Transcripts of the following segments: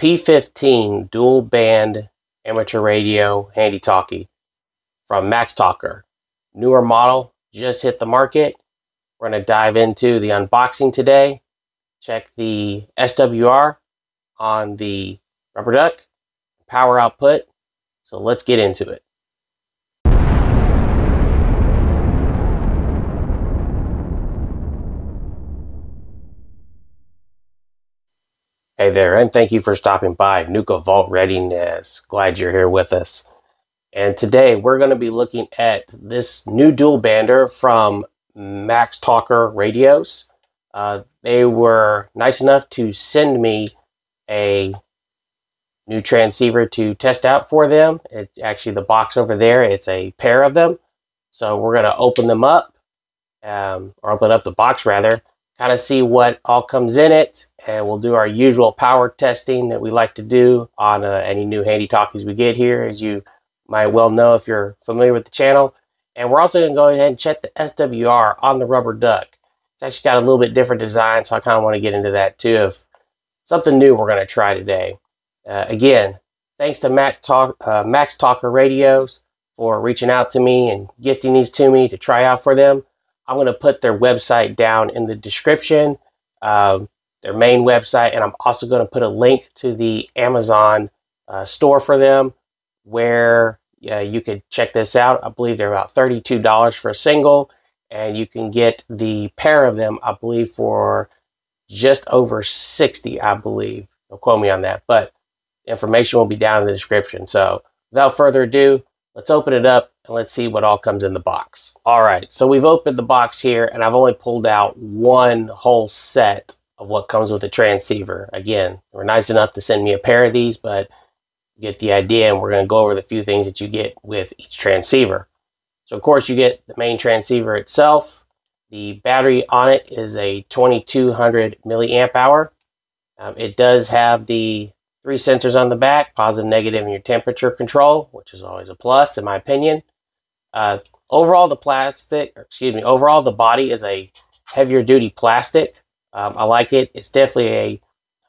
P15 dual band amateur radio handy talkie from MaxTalker. Newer model, just hit the market. We're going to dive into the unboxing today. Check the SWR on the rubber duck, power output. So let's get into it. Hey there, and thank you for stopping by NukaVault Readiness. Glad you're here with us. And today we're going to be looking at this new dual bander from MaxTalker Radios. They were nice enough to send me a new transceiver to test out for them. It's actually the box over there. It's a pair of them. So we're going to open them up, or open up the box rather, kind of see what all comes in it, and we'll do our usual power testing that we like to do on any new handy talkies we get here, as you might well know if you're familiar with the channel. And we're also going to go ahead and check the SWR on the rubber duck. It's actually got a little bit different design, so I kind of want to get into that too. If something new we're going to try today. Again, thanks to MaxTalker Radios for reaching out to me and gifting these to me to try out for them. I'm going to put their website down in the description, their main website, and I'm also going to put a link to the Amazon store for them, where you could check this out. I believe they're about $32 for a single, and you can get the pair of them, I believe, for just over $60, I believe. Don't quote me on that, but information will be down in the description. So without further ado, let's open it up and let's see what all comes in the box. All right, so we've opened the box here, and I've only pulled out one whole set of what comes with the transceiver. Again, they were nice enough to send me a pair of these, but you get the idea, and we're going to go over the few things that you get with each transceiver. So of course you get the main transceiver itself. The battery on it is a 2200 milliamp hour. It does have the three sensors on the back, positive, negative, and your temperature control, which is always a plus in my opinion. Overall the body is a heavier duty plastic. I like it. It's definitely a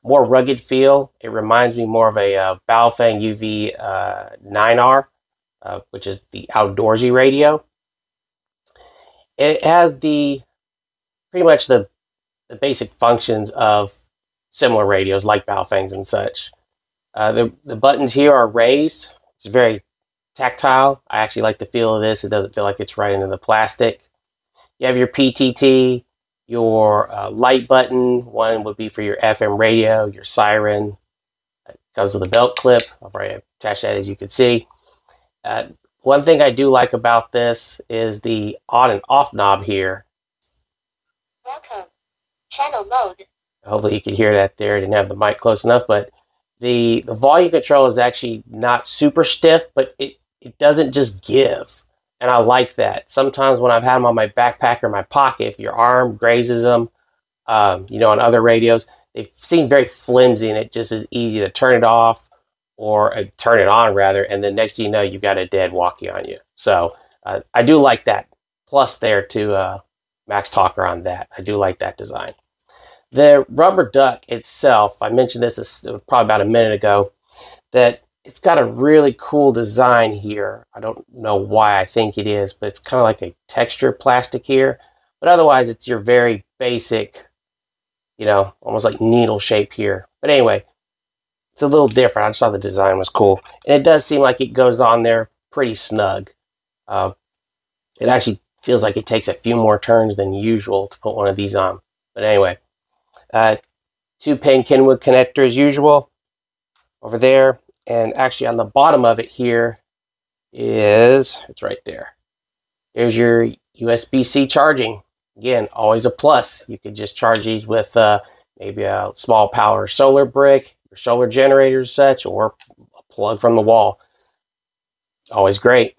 more rugged feel. It reminds me more of a Baofeng UV-9R, which is the outdoorsy radio. It has the pretty much the basic functions of similar radios like Baofengs and such. The buttons here are raised. It's very tactile. I actually like the feel of this. It doesn't feel like it's right into the plastic. You have your PTT, your light button. One would be for your FM radio, your siren. It comes with a belt clip. I've already attached that, as you can see. One thing I do like about this is the on and off knob here. Welcome. Channel mode. Hopefully you can hear that there. I didn't have the mic close enough, but the volume control is actually not super stiff, but it doesn't just give. And I like that. Sometimes when I've had them on my backpack or my pocket, if your arm grazes them, you know, on other radios, they seem very flimsy, and it just is easy to turn it off or turn it on rather. And then next thing you know, you've got a dead walkie on you. So I do like that. Plus there to MaxTalker on that. I do like that design. The rubber duck itself, I mentioned this probably about a minute ago, that it's got a really cool design here. I don't know why I think it is, but it's kind of like a texture plastic here. But otherwise, it's your very basic, you know, almost like needle shape here. But anyway, it's a little different. I just thought the design was cool. And it does seem like it goes on there pretty snug. It actually feels like it takes a few more turns than usual to put one of these on. But anyway. 2-pin Kenwood connector as usual over there, and actually on the bottom of it here is, it's right there, there's your USB-C charging. Again, always a plus. You could just charge these with maybe a small power solar brick, your solar generator and such, or a plug from the wall. Always great.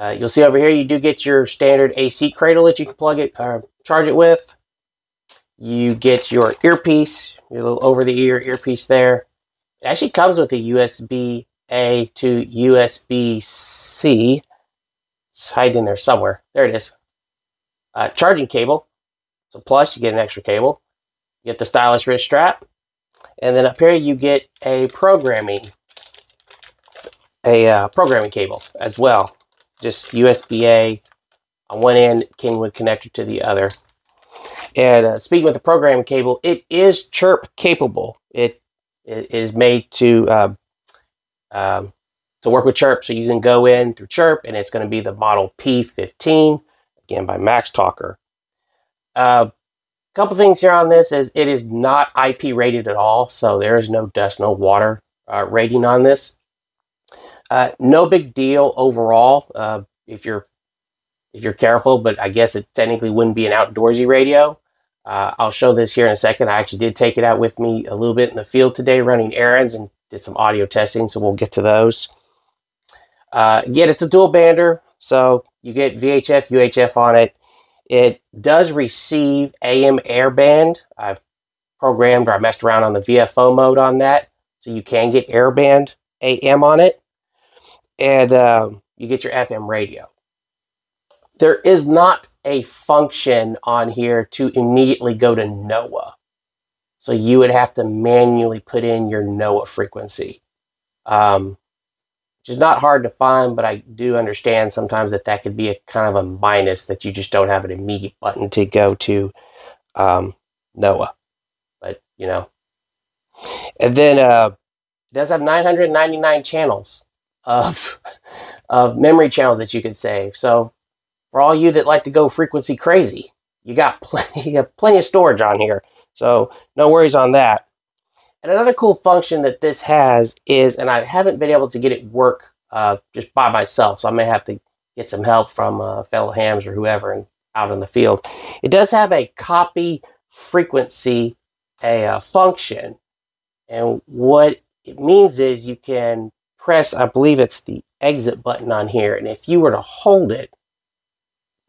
You'll see over here you do get your standard AC cradle that you can plug it or charge it with. You get your earpiece, your little over-the-ear earpiece there. It actually comes with a USB-A to USB-C. It's hiding in there somewhere. There it is. Charging cable. So plus, you get an extra cable. You get the stylish wrist strap. And then up here you get a programming cable as well. Just USB-A on one end, Kenwood connector to the other. And speaking with the programming cable, it is Chirp capable. It is made to work with Chirp, so you can go in through Chirp, and it's going to be the model P15, again by MaxTalker. Couple things here on this is it is not IP rated at all, so there is no dust, no water rating on this. No big deal overall if you're careful, but I guess it technically wouldn't be an outdoorsy radio. I'll show this here in a second. I actually did take it out with me a little bit in the field today, running errands and did some audio testing, so we'll get to those. Again, it's a dual bander, so you get VHF, UHF on it. It does receive AM airband. I've programmed, or I messed around on the VFO mode on that, so you can get airband AM on it. And you get your FM radio. There is not a function on here to immediately go to NOAA. So you would have to manually put in your NOAA frequency, which is not hard to find, but I do understand sometimes that that could be a kind of a minus, that you just don't have an immediate button to go to NOAA. But, you know. And then it does have 999 channels of memory channels that you can save. So for all you that like to go frequency crazy, you got plenty of storage on here. So no worries on that. And another cool function that this has is, and I haven't been able to get it work just by myself, so I may have to get some help from fellow hams or whoever and out in the field. It does have a copy frequency function. And what it means is you can press, I believe it's the exit button on here, and if you were to hold it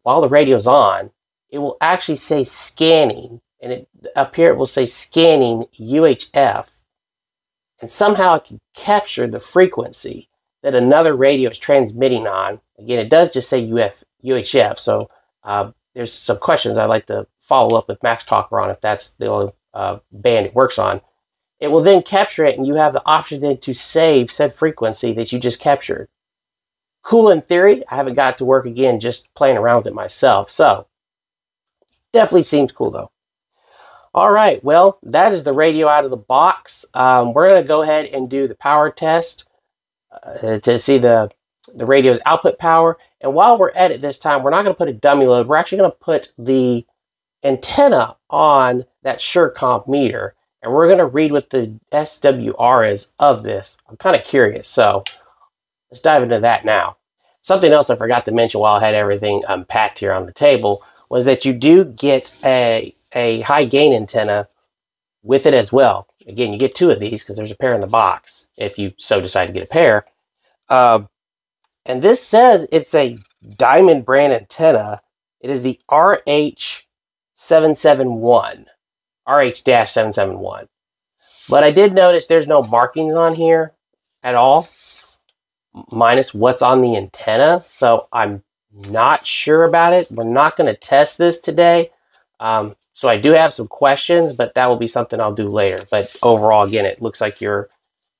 while the radio's on, it will actually say scanning, and up here it will say scanning UHF, and somehow it can capture the frequency that another radio is transmitting on. Again, it does just say UHF, so there's some questions I'd like to follow up with MaxTalker on if that's the only band it works on. It will then capture it, and you have the option then to save said frequency that you just captured. Cool in theory. I haven't got to work again just playing around with it myself. So, definitely seems cool though. All right, well, that is the radio out of the box. We're going to go ahead and do the power test to see the radio's output power. And while we're at it this time, we're not going to put a dummy load. We're actually going to put the antenna on that SureComp meter. And we're going to read what the SWR is of this. I'm kind of curious, so let's dive into that now. Something else I forgot to mention while I had everything unpacked here on the table was that you do get a high gain antenna with it as well. Again, you get two of these because there's a pair in the box if you so decide to get a pair. And this says it's a Diamond brand antenna. It is the RH-771. RH-771. But I did notice there's no markings on here at all, minus what's on the antenna. So I'm not sure about it. We're not going to test this today. So I do have some questions, but that will be something I'll do later. But overall, again, it looks like your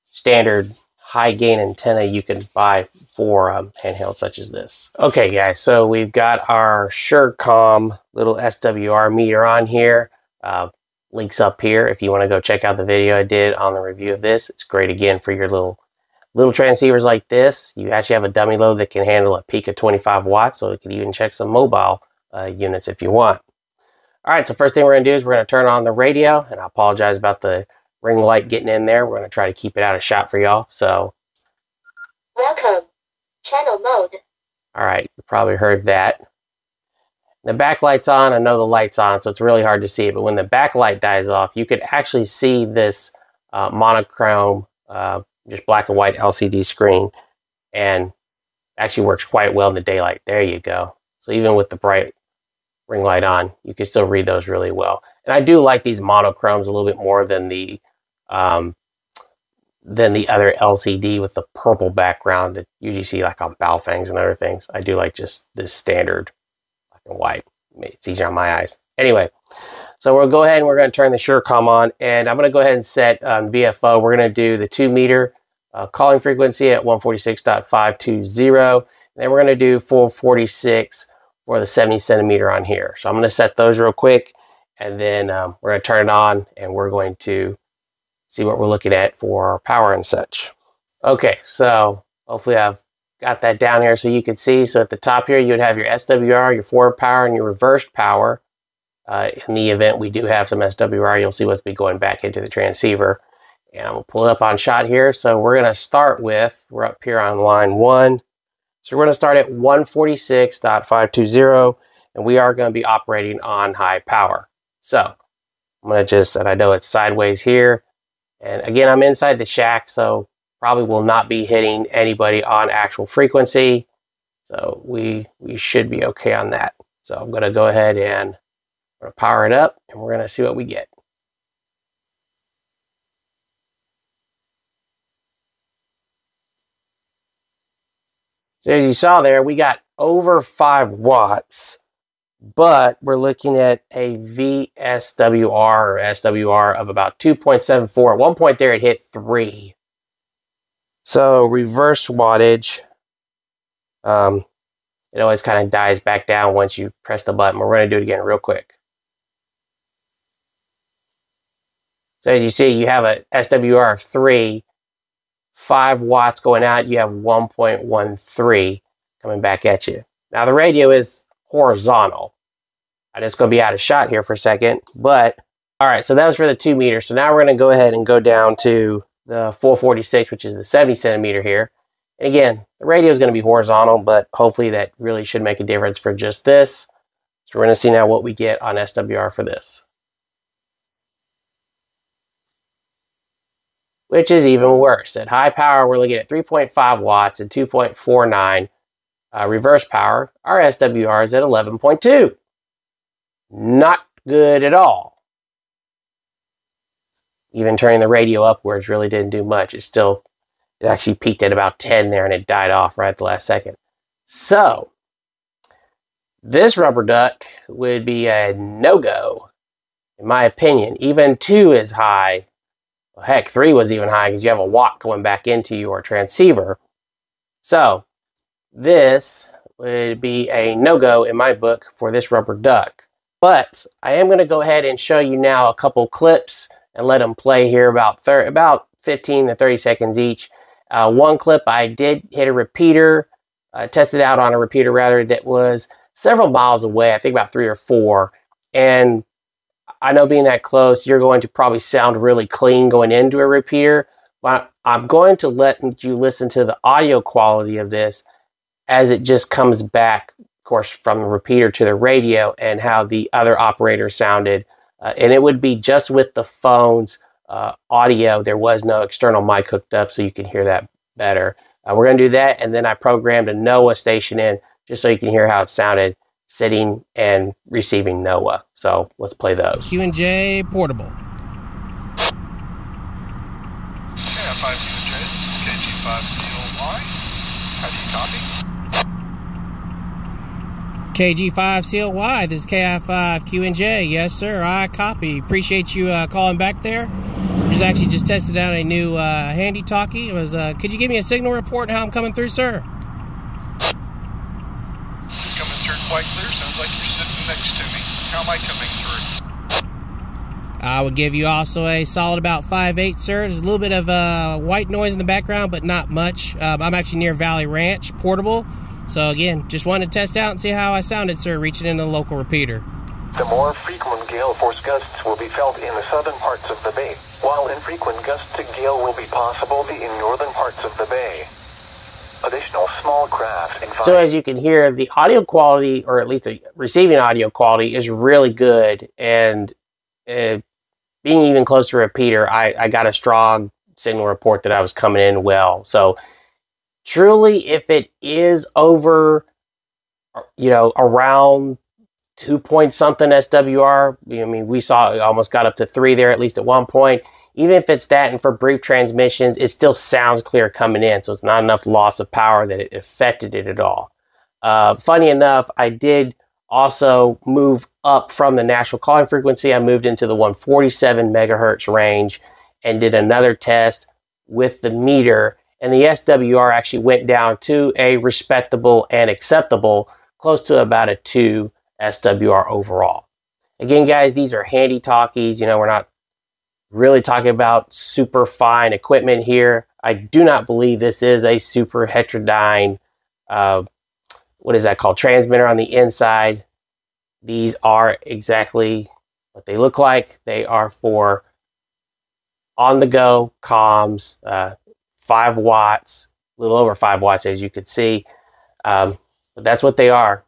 standard high gain antenna you can buy for handheld such as this. Okay, guys, so we've got our SureComp little SWR meter on here. Links up here if you want to go check out the video I did on the review of this. It's great again for your little transceivers like this. You actually have a dummy load that can handle a peak of 25 watts, so it can even check some mobile units if you want. All right, so first thing we're going to do is we're going to turn on the radio, and I apologize about the ring light getting in there. We're going to try to keep it out of shot for y'all. So, welcome, channel mode. All right, you probably heard that. The backlight's on. I know the light's on, so it's really hard to see it. But when the backlight dies off, you could actually see this monochrome, just black and white LCD screen, and actually works quite well in the daylight. There you go. So even with the bright ring light on, you can still read those really well. And I do like these monochromes a little bit more than the other LCD with the purple background that you usually see like on Baofengs and other things. I do like just this standard white. It's easier on my eyes. Anyway, So we'll go ahead and we're going to turn the SureComp on, and I'm going to go ahead and set VFO. We're going to do the 2 meter calling frequency at 146.520, and then we're going to do 446 for the 70 centimeter on here. So I'm going to set those real quick, and then we're going to turn it on, and we're going to see what we're looking at for power and such. Okay, so hopefully I've got that down here so you can see. So at the top here, you would have your SWR, your forward power, and your reversed power. In the event we do have some SWR, you'll see what's be going back into the transceiver. And I'm going to pull it up on shot here. So we're going to start with, we're up here on line 1. So we're going to start at 146.520, and we are going to be operating on high power. So I'm going to just, and I know it's sideways here. And again, I'm inside the shack, so probably will not be hitting anybody on actual frequency. So we should be okay on that. So I'm going to go ahead and we're going to power it up, and we're going to see what we get. So as you saw there, we got over 5 watts, but we're looking at a VSWR or SWR of about 2.74. At one point there, it hit 3. So reverse wattage, it always kind of dies back down once you press the button. We're going to do it again real quick. So as you see, you have a SWR of 3, 5 watts going out, you have 1.13 coming back at you. Now the radio is horizontal. I'm just going to be out of shot here for a second, but all right, so that was for the 2 meters. So now we're going to go ahead and go down to the 446, which is the 70 centimeter here. And again, the radio is going to be horizontal, but hopefully that really should make a difference for just this. So we're going to see now what we get on SWR for this, which is even worse. At high power, we're looking at 3.5 watts and 2.49. Reverse power, our SWR is at 11.2. Not good at all. Even turning the radio upwards really didn't do much. It actually peaked at about 10 there, and it died off right at the last second. So this rubber duck would be a no-go, in my opinion. Even 2 is high. Well, heck, 3 was even high because you have a watt going back into your transceiver. So this would be a no-go in my book for this rubber duck. But I am going to go ahead and show you now a couple clips and let them play here about 15 to 30 seconds each. One clip, I did hit a repeater, tested out on a repeater rather, that was several miles away, I think about 3 or 4. And I know being that close, you're going to probably sound really clean going into a repeater, but I'm going to let you listen to the audio quality of this as it just comes back, of course, from the repeater to the radio and how the other operator sounded. And it would be just with the phone's audio. There was no external mic hooked up, so you can hear that better. We're going to do that, and then I programmed a NOAA station in just so you can hear how it sounded sitting and receiving NOAA. So let's play those. Q&J portable. Yeah, 5 Q&J, KG5CLY. How do you copy? KG5CLY, this is KI5QNJ. Yes, sir, I copy. Appreciate you calling back there. Just actually just tested out a new handy talkie. It was, could you give me a signal report on how I'm coming through, sir? Quite clear. Sounds like you're sitting next to me. How am I coming through? I would give you also a solid about 5.8, sir. There's a little bit of white noise in the background, but not much. I'm actually near Valley Ranch, portable. So again, just wanted to test out and see how I sounded, sir, reaching into the local repeater. Some more frequent gale force gusts will be felt in the southern parts of the bay, while infrequent gusts to gale will be possible in northern parts of the bay. Additional small craft. So as you can hear, the audio quality, or at least the receiving audio quality, is really good. And being even close to a repeater, I got a strong signal report that I was coming in well. So truly, if it is over, you know, around 2 point something SWR, I mean, we saw it almost got up to 3 there, at least at one point. Even if it's that, and for brief transmissions, it still sounds clear coming in, so it's not enough loss of power that it affected it at all. Funny enough, I did also move up from the natural calling frequency. I moved into the 147 megahertz range and did another test with the meter, and the SWR actually went down to a respectable and acceptable, close to about a 2 SWR overall. Again, guys, these are handy talkies. You know, we're not really talking about super fine equipment here. I do not believe this is a super heterodyne, what is that called, transmitter on the inside. These are exactly what they look like. They are for on-the-go comms, 5 watts, a little over 5 watts, as you could see. But that's what they are.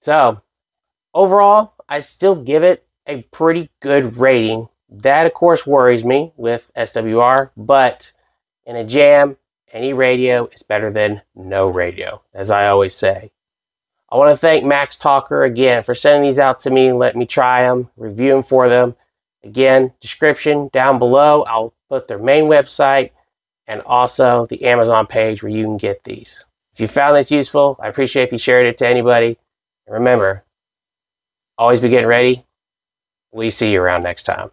So overall, I still give it a pretty good rating. That, of course, worries me with SWR, but in a jam, any radio is better than no radio, as I always say. I want to thank MaxTalker again for sending these out to me, let me try them, review them for them. Again, description down below, I'll put their main website and also the Amazon page where you can get these. If you found this useful, I appreciate if you shared it to anybody. And remember, always be getting ready. We see you around next time.